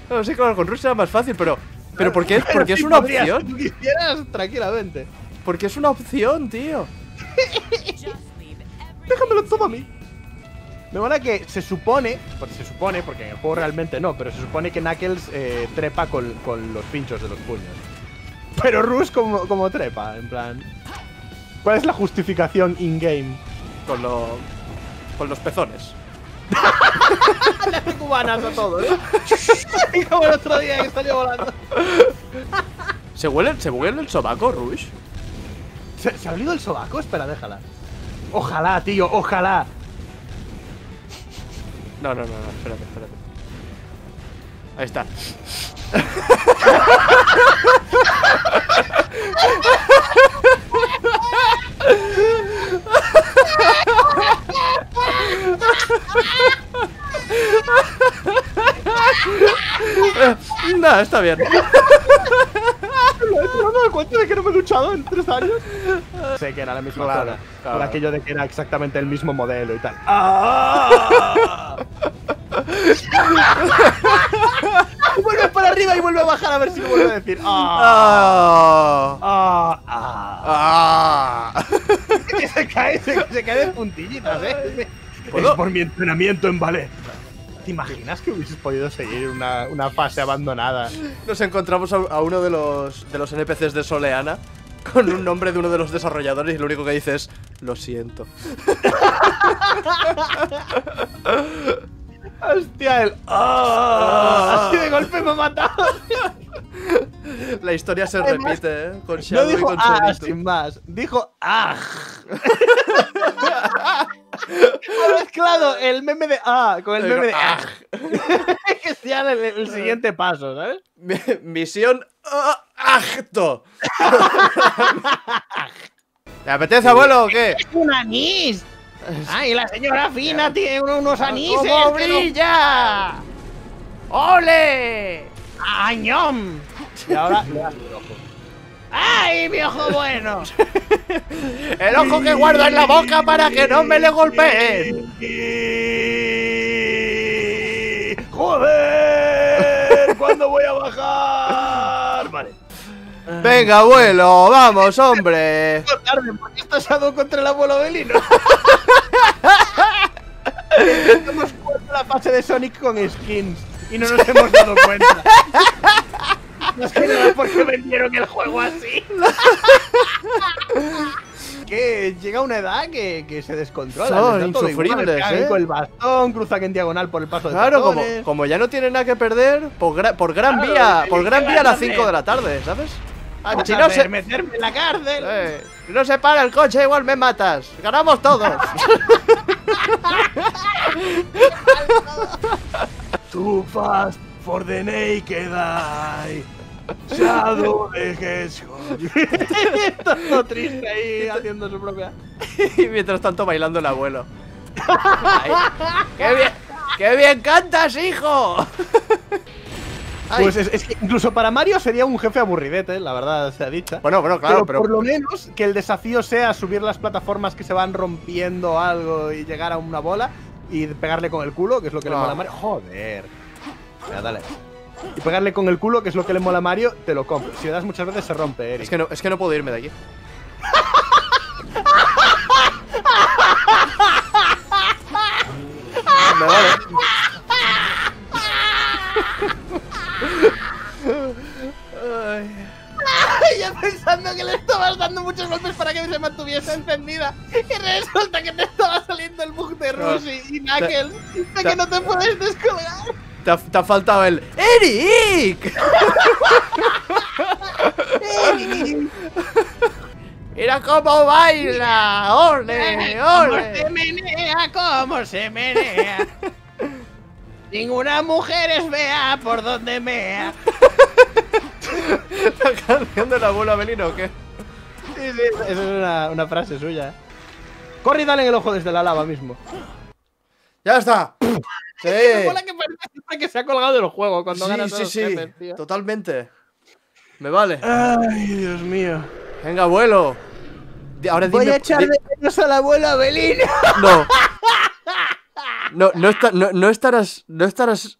No sé, claro, con Rush era más fácil, pero porque es una opción. Si quisieras, tranquilamente. Porque es una opción, tío. déjamelo todo a mí. Me mola que se supone, porque en el juego realmente no, pero se supone que Knuckles trepa con los pinchos de los puños. Pero Rush como trepa, en plan... ¿Cuál es la justificación in-game? Con los pezones. Le hace cubanas a todos, ¿eh? Y como el otro día que salió volando. ¿Se huele el sobaco, Rush? ¿Se ha olido el sobaco? Espera, déjala. Ojalá, tío, ojalá. No, espérate. Ahí está. Nada, está bien. No me doy cuenta de que no me he duchado en 3 años. Sé que era la misma cosa. Por aquello de que era exactamente el mismo modelo y tal. Vuelve para arriba y vuelve a bajar a ver si lo vuelve a decir. Se cae de puntillitas, ¿eh? ¿Puedo? Es por mi entrenamiento en ballet. ¿Te imaginas que hubieses podido seguir una fase abandonada? Nos encontramos a uno de los NPCs de Soleana con un nombre de uno de los desarrolladores y lo único que dice es: lo siento. Hostia, el... así de golpe me ha matado. La historia se repite, ¿eh? Con Shadow y con Sonic. Sin más. Dijo ¡aj! Ha mezclado el meme de ¡ah! Con el meme de ¡aj! Que sea el siguiente paso, ¿sabes? Misión ¡ajto! ¿Te apetece, abuelo, o qué? ¡Es un anís! ¡Ay, la señora Fina tiene unos anises! ¡Cómo brilla! ¡Ole! ¡Añón! Y ahora le das el ojo. ¡Ay, mi ojo bueno! ¡El ojo que guardo en la boca para que no me le golpeen! ¡Joder! ¿Cuándo voy a bajar? Vale. Venga, abuelo, vamos, hombre. Tarde, ¿por qué estás asado contra el abuelo Belino? Estamos jugando la fase de Sonic con skins y no nos hemos dado cuenta. No sé por qué vendieron el juego así. Que llega una edad que se descontrola. Son insufribles, igual, ¿eh? Con el bastón, cruzan en diagonal por el paso de claro, como ya no tienen nada que perder, por gran vía a las 5 de la tarde, ¿sabes? A si no se... meterme en la cárcel. Si no se para el coche, igual me matas. Ganamos todos. Too fast for the naked eye. Shadow de Hedgehog. Todo triste ahí haciendo su propia. Y mientras tanto bailando el abuelo. Ay, ¡Qué bien cantas, hijo! Ay. Pues es que incluso para Mario sería un jefe aburridete, la verdad sea dicha. Bueno, claro, pero por lo menos que el desafío sea subir las plataformas que se van rompiendo algo y llegar a una bola y pegarle con el culo, que es lo que le mola a Mario. Joder. Ya, dale. Y pegarle con el culo, que es lo que le mola a Mario, te lo compro. Si le das muchas veces se rompe, Eric. Es que no puedo irme de aquí. Me vale. Yo pensando que le estabas dando muchos golpes para que se mantuviese encendida. Y resulta que te estaba saliendo el bug de Rushi y Knuckles. De que no te puedes descolgar. Te ha faltado el ¡Eric! ¡Eric! ¡Mira cómo baila! ¡Ole, ole! ¡Cómo se menea, cómo se menea! Ninguna mujer es vea por donde mea. ¿La canción del abuelo Abelino o qué? Sí, esa es una frase suya. Corre y dale en el ojo desde la lava mismo. ¡Ya está! Sí. Que se ha colgado del juego cuando sí, ganas todos los jefes, tío. Totalmente. Me vale. Ay, Dios mío. Venga, abuelo. Ahora voy a echarle menos al abuelo Abelino. No estarás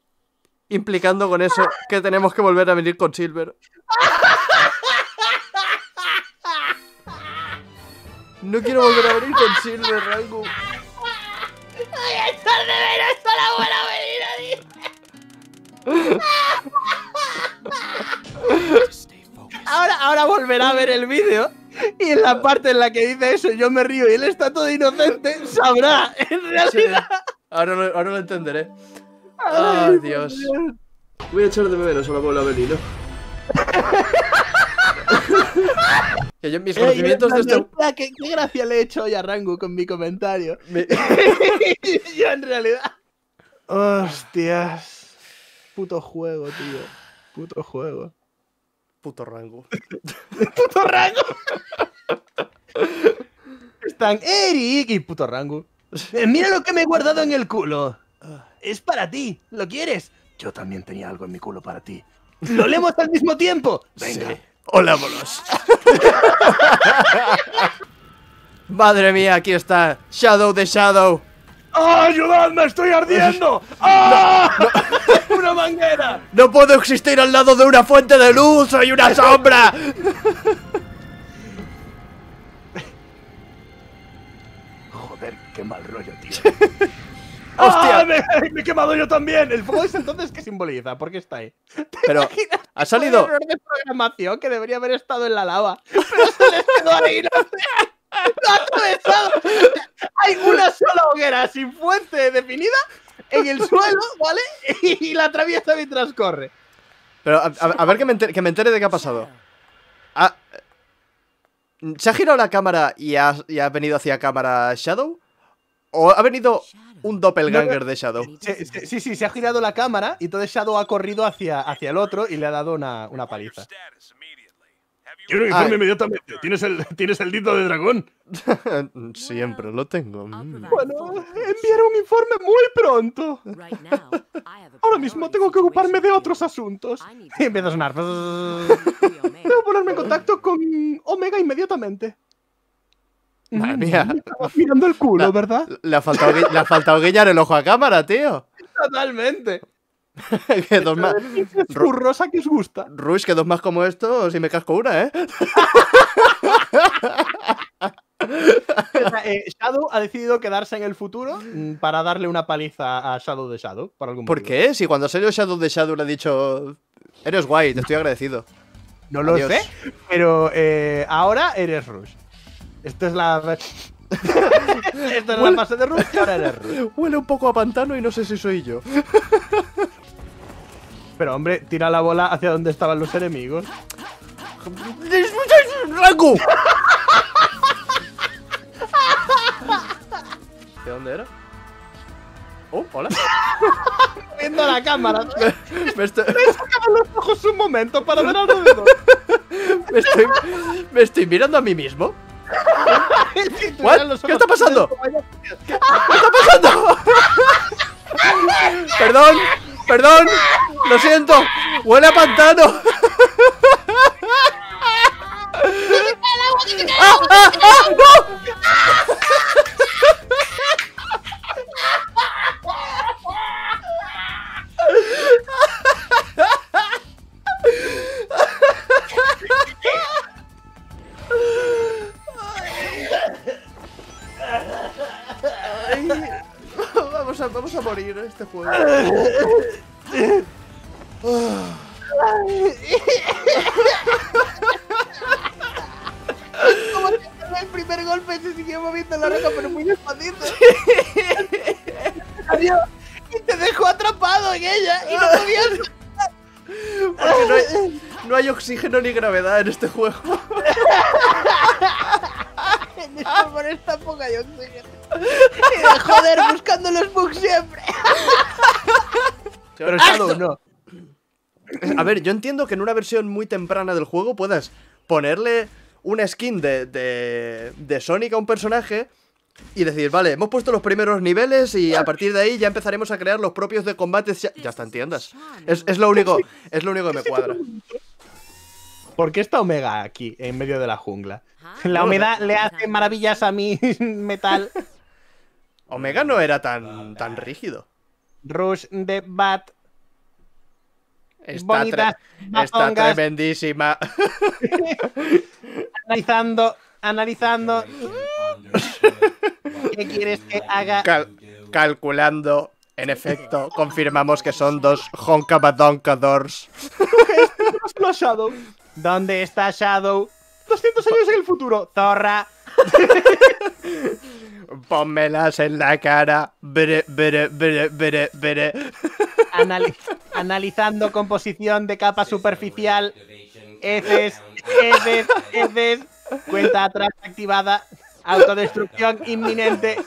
implicando con eso que tenemos que volver a venir con Silver. No quiero volver a venir con Silver, Rango. verás a la buena venir. Ahora volverá a ver el vídeo. Y en la parte en la que dice eso, yo me río y él está todo inocente, sabrá, en realidad. Sí. Ahora lo entenderé. Ay, oh, Dios. Voy a echar de menos a la bola Belino. Que yo en mis conocimientos de esto... ¿Qué gracia le he hecho hoy a Rangu con mi comentario? Yo en realidad... Hostias. Puto juego, tío. Puto juego. Puto Rangu. Puto Rangu. Están Eric y puto Rangu. Mira lo que me he guardado en el culo. Es para ti. ¿Lo quieres? Yo también tenía algo en mi culo para ti. ¡Lo leemos al mismo tiempo! Venga. Sí. ¡Olámonos! Madre mía, aquí está. Shadow de Shadow. ¡Oh, ayudadme! ¡Estoy ardiendo! ¡Oh! No, no. ¡Una manguera! ¡No puedo existir al lado de una fuente de luz! ¡Soy una sombra! Joder, qué mal rollo, tío. ¡Hostia! ¡Ah, me he quemado yo también! ¿El fuego ese entonces qué simboliza? ¿Por qué está ahí? Pero ha salido un error de programación que debería haber estado en la lava. Pero se les quedó ahí. ¡Lo ha atravesado! Hay una sola hoguera sin fuente definida en el suelo, ¿vale? Y la atraviesa mientras corre. Pero a ver que me entere de qué ha pasado. ¿Se ha girado la cámara y ha venido hacia cámara Shadow? ¿O ha venido un doppelganger de Shadow? Sí, se ha girado la cámara y entonces Shadow ha corrido hacia el otro y le ha dado una paliza. Quiero informe inmediatamente. ¿Tienes el dito de dragón? Siempre lo tengo. Bueno, enviaré un informe muy pronto. Ahora mismo tengo que ocuparme de otros asuntos. Y empieza a sonar. Debo ponerme en contacto con Omega inmediatamente. Madre mía. Me estaba mirando el culo, ¿verdad? Le ha faltado guiñar el ojo a cámara, tío. Totalmente. Que dos más. Es burrosa que os gusta. Rush, que dos más como esto, si me casco una, ¿eh? Shadow ha decidido quedarse en el futuro para darle una paliza a Shadow de Shadow. ¿Por qué? Si cuando salió Shadow de Shadow le ha dicho: eres guay, te estoy agradecido. No lo sé, pero ahora eres Rush. Esta es la... Esta es la fase de Rush y ahora eres Rush. Huele un poco a pantano y no sé si soy yo. Pero, hombre, tira la bola hacia donde estaban los enemigos. ¡Rangu! ¿De dónde era? ¡Oh, hola! Viendo a la cámara. Me he sacado los ojos un momento para ver alrededor. Me estoy mirando a mí mismo. ¿Qué está pasando? ¿Qué está pasando? Perdón, perdón, lo siento. Huele a pantano. Vamos a morir en este juego. Como que el primer golpe se siguió moviendo la roca, pero muy despacito. Adiós. Y te dejó atrapado en ella y no podías. Porque no hay oxígeno ni gravedad en este juego. Por esta poca yo sé. Joder, buscando los bugs siempre. Pero Shadow no. A ver, yo entiendo que en una versión muy temprana del juego puedas ponerle una skin de Sonic a un personaje y decir, vale, hemos puesto los primeros niveles y a partir de ahí ya empezaremos a crear los propios de combates. Ya está, entiendas. Es lo único que me cuadra. ¿Por qué está Omega aquí, en medio de la jungla? La humedad le hace maravillas a mi metal. Omega no era tan rígido. Rush de Bat. Está tremendísima. Analizando. ¿Qué quieres que haga? calculando. En efecto, confirmamos que son dos Honkabadonkadoors. Lo Shadow. ¿Dónde está Shadow? 200 años en el futuro, zorra. Pónmelas en la cara. Analizando composición de capa superficial. Heces. Cuenta atrás activada. Autodestrucción inminente.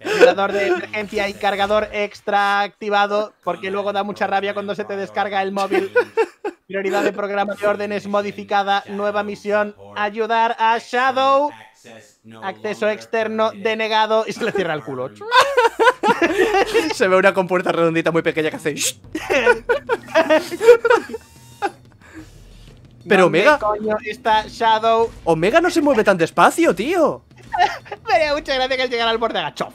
Cargador de emergencia y cargador extra activado, porque luego da mucha rabia cuando se te descarga el móvil. Prioridad de programa de órdenes modificada. Nueva misión, ayudar a Shadow. Acceso externo denegado y se le cierra el culo. Se ve una compuerta redondita muy pequeña que hace... Pero Omega... coño está Shadow? Omega no se mueve tan despacio, tío. Me da mucha gracia que al llegar al borde haga chop.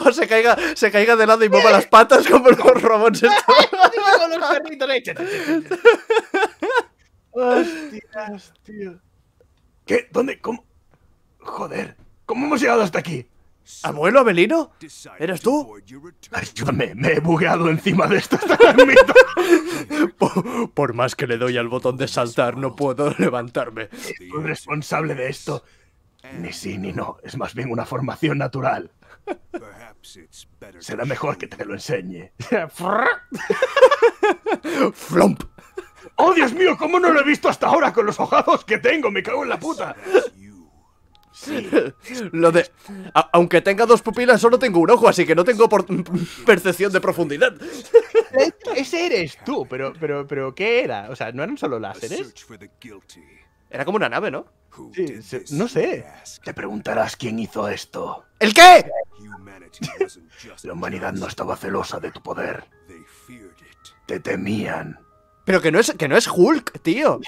O se caiga de lado y mueva las patas como los robots. Con los perritos. Hostias, tío. ¿Qué? ¿Dónde? ¿Cómo? Joder, ¿cómo hemos llegado hasta aquí? ¿Abuelo Abelino? ¿Eres tú? Ayúdame, me he bugueado encima de esto hasta el mito. Por más que le doy al botón de saltar, no puedo levantarme. Soy responsable de esto. Ni sí ni no, es más bien una formación natural. Será mejor que te lo enseñe. Flomp. ¡Oh, Dios mío! ¿Cómo no lo he visto hasta ahora con los ojados que tengo? ¡Me cago en la puta! Sí. Lo de... aunque tenga dos pupilas, solo tengo un ojo, así que no tengo percepción de profundidad. Ese eres tú, pero ¿qué era? O sea, ¿no eran solo láseres? Era como una nave, ¿no? Sí, no sé. Te preguntarás quién hizo esto. ¿El qué? La humanidad no estaba celosa de tu poder. Te temían. Pero que no es Hulk, tío.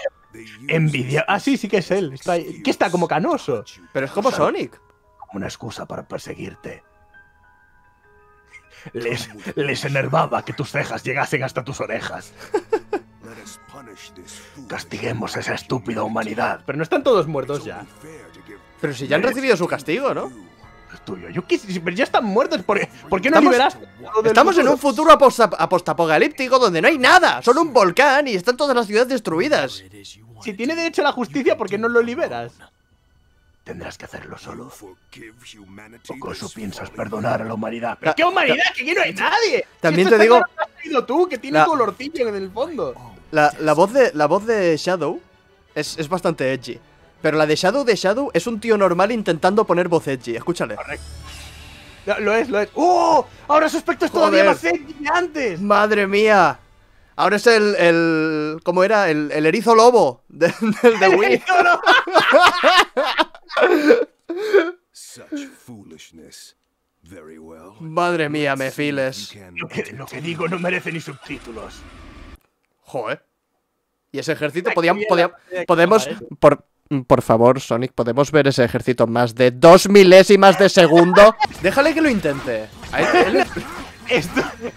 Envidia. Ah, sí, sí que es él. Que está como canoso. Pero es como Sonic. Como una excusa para perseguirte. Les enervaba que tus cejas llegasen hasta tus orejas. Castiguemos a esa estúpida humanidad. Pero no están todos muertos ya. Pero si ya han recibido su castigo, ¿no? Tuyo. Yo quise, pero ya están muertos. ¿Por qué no liberas? Estamos en un futuro apocalíptico donde no hay nada. Son un volcán y están todas las ciudades destruidas. Si tiene derecho a la justicia, ¿por qué no lo liberas? Tendrás que hacerlo solo. ¿Ocoso piensas perdonar a la humanidad? ¿Pero qué humanidad? ¡Que aquí no hay nadie! También te digo... tú, que tiene tu olorcillo en el fondo. La voz de Shadow es bastante edgy. Pero la de Shadow es un tío normal intentando poner voz edgy. Escúchale. Correcto. Lo es. ¡Oh! Ahora su aspecto es todavía más edgy que antes. ¡Madre mía! Ahora es el ¿cómo era? El erizo lobo del de Wii. Erizo lobo. Such foolishness. Very well. Madre mía, me files. Lo que digo no merece ni subtítulos. Joder. Y ese ejército podemos... Por favor, Sonic, ¿podemos ver ese ejército más de 2 milésimas de segundo? Déjale que lo intente.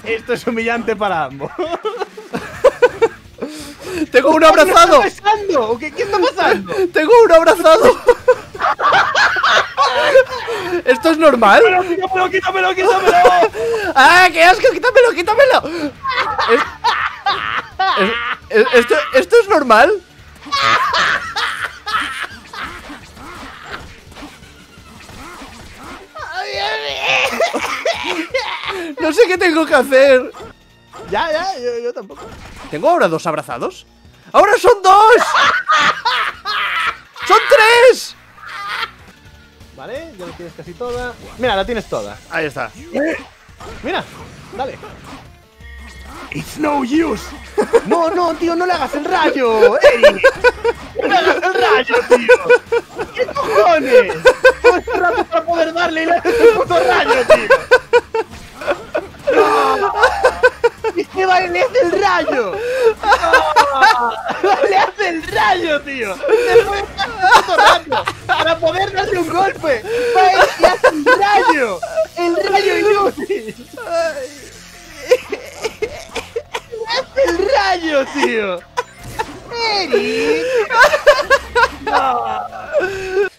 Esto es humillante para ambos. ¡Tengo uno abrazado! ¿Qué está pasando? ¿Qué está pasando? ¡Tengo uno abrazado! ¿Esto es normal? ¡Quítamelo, quítamelo, quítamelo! ¡Ah, qué asco! ¡Quítamelo, quítamelo! ¿Esto es normal? No sé qué tengo que hacer. Ya, yo tampoco. ¿Tengo ahora 2 abrazados? ¡Ahora son 2! ¡Son 3! Vale, ya lo tienes casi toda. Mira, la tienes toda. Ahí está. Mira, dale. It's no use. No, tío, no le hagas el rayo. Eric. No le hagas el rayo, tío. ¿Qué cojones? Todo este rato para poder darle y le haces el puto rayo, tío. ¡No! ¡Esteban le hace el rayo! ¡No! ¡Le hace el rayo, tío! ¡Después le hace el puto rayo! ¡Para poder darle un golpe! ¡Va él y hace el rayo! ¡El rayo inútil! ¡El rayo, tío! ¡Eric! No.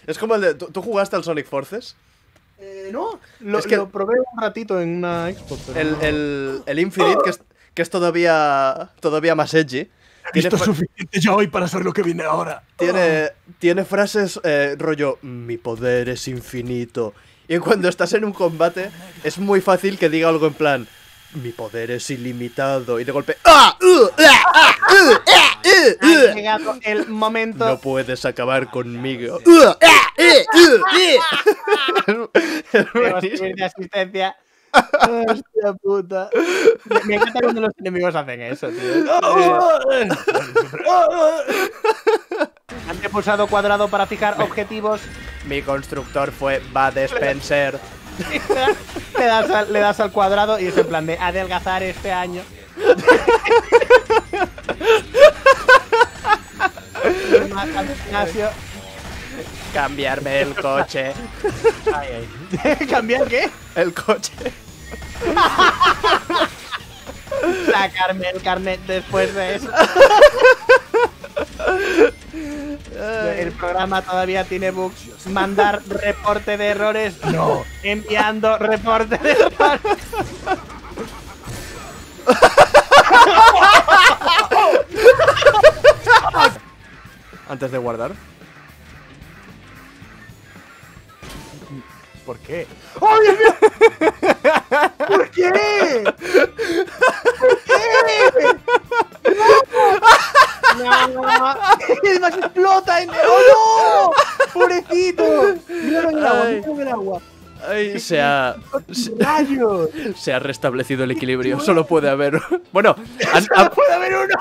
Es como el de... ¿Tú jugaste al Sonic Forces? No, lo probé un ratito en una Xbox. El Infinite, que es todavía más edgy. Esto es suficiente ya hoy para hacer lo que viene ahora. Tiene frases rollo, mi poder es infinito. Y cuando estás en un combate, es muy fácil que diga algo en plan, mi poder es ilimitado. Y de golpe, ha llegado el momento. No puedes acabar conmigo. De asistencia. Hostia puta. Me encanta cuando los enemigos hacen eso, tío. Antes pulsado cuadrado para fijar objetivos. Mi constructor fue Bud Spencer. Le das al cuadrado y es en plan de adelgazar este año. Cambiarme el coche. Ay, ay. ¿Cambiar qué? El coche. Sacarme el carnet después de eso. El programa todavía tiene bugs. Mandar reporte de errores. No. Enviando reporte de errores. Antes de guardar. ¿Por qué? ¡Oh, Dios mío! ¿Por qué? ¿Por qué? ¡No! ¡No! ¡Más explota! ¡Oh, no! ¡Pobrecito! ¡Míralo en el agua! ¡Míralo en el agua! Ay, se ha restablecido el equilibrio. Solo puede haber... Bueno, puede haber uno.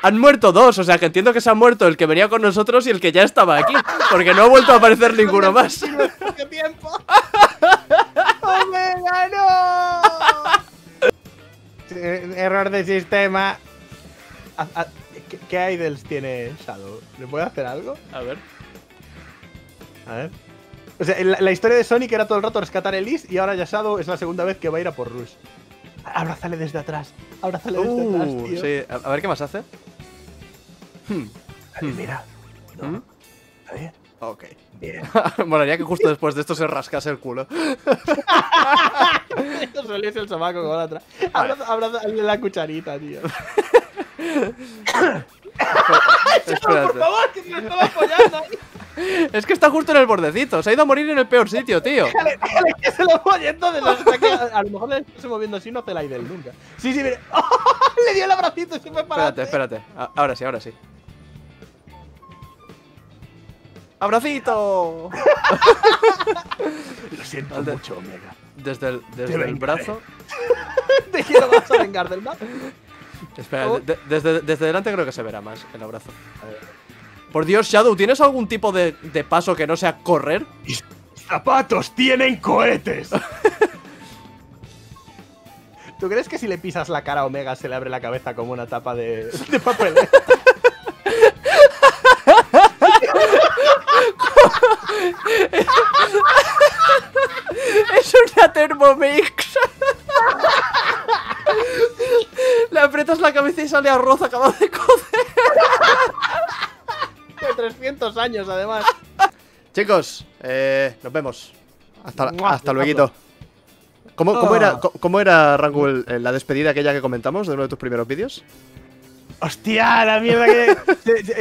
Han muerto dos. O sea, que entiendo que se ha muerto el que venía con nosotros y el que ya estaba aquí, porque no ha vuelto a aparecer ninguno más. ¡Qué tiempo! ¡Omega, no! Error de sistema. ¿Qué idols tiene Shadow? ¿Le puede hacer algo? A ver. A ver. O sea, la historia de Sonic era todo el rato rescatar a Elise y ahora ya Shadow es la segunda vez que va a ir a por Rush. Abrázale desde atrás. Abrázale desde atrás, tío. Sí. A ver qué más hace. Ahí, mira. ¿No? ¿Está bien? Ok. Bien. Molaría que justo después de esto se rascase el culo. Esto suele ser el sobaco con la otra. Abrázale la cucharita, tío. Shadow, por favor, que me estaba apoyando. Es que está justo en el bordecito. Se ha ido a morir en el peor sitio, tío. Déjale que se lo voy entonces. A lo mejor le estoy moviendo así, no hace la idea nunca. Sí, sí, mira. ¡Oh! Le dio el abracito y se fue para adelante. Espérate. Ahora sí, ahora sí. ¡Abracito! Lo siento mucho, Omega. Desde el brazo. Te quiero más a vengar del mal. Espera, desde delante creo que se verá más el abrazo. A ver. Por Dios, Shadow, ¿tienes algún tipo de paso que no sea correr? ¡Mis zapatos tienen cohetes! ¿Tú crees que si le pisas la cara a Omega se le abre la cabeza como una tapa de papel? Es una Thermomix. Le aprietas la cabeza y sale arroz acabado de cocer. 300 años, además. Chicos, nos vemos. Hasta luego. ¿Cómo era Rangu, la despedida aquella que comentamos de uno de tus primeros vídeos? ¡Hostia, la mierda!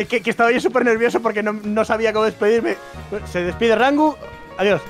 Que estaba yo súper nervioso porque no sabía cómo despedirme. Se despide Rangu. Adiós.